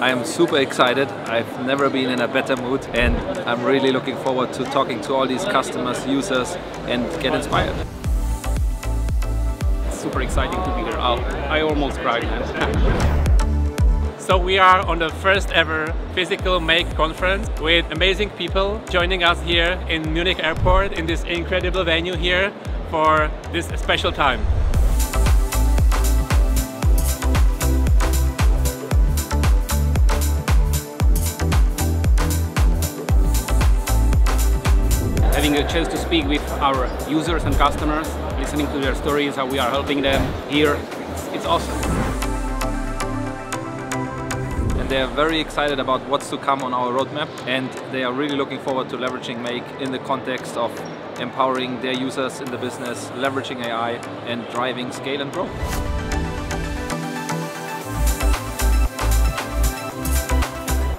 I am super excited. I've never been in a better mood and I'm really looking forward to talking to all these customers, users, and get inspired. It's super exciting to be here. I almost cried. So we are on the first ever physical Make conference with amazing people joining us here in Munich Airport in this incredible venue here for this special time. Having a chance to speak with our users and customers, listening to their stories, how we are helping them here, it's awesome. And they are very excited about what's to come on our roadmap, and they are really looking forward to leveraging Make in the context of empowering their users in the business, leveraging AI and driving scale and growth.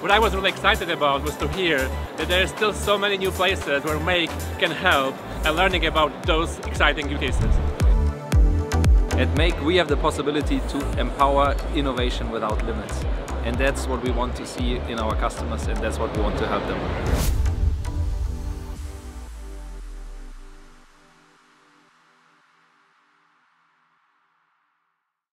What I was really excited about was to hear that there are still so many new places where Make can help and learning about those exciting use cases. At Make, we have the possibility to empower innovation without limits. And that's what we want to see in our customers, and that's what we want to help them with.